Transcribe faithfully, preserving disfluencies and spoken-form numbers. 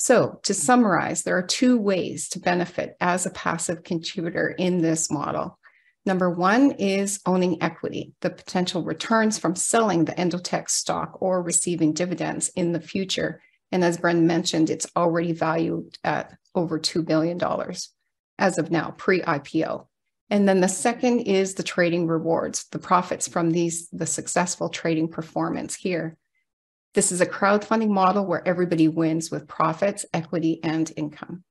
So to summarize, there are two ways to benefit as a passive contributor in this model. Number one is owning equity, the potential returns from selling the Endotech stock or receiving dividends in the future. And as Bren mentioned, it's already valued at over two billion dollars as of now, pre-I P O. And then the second is the trading rewards, the profits from these, the successful trading performance here. This is a crowdfunding model where everybody wins with profits, equity, and income.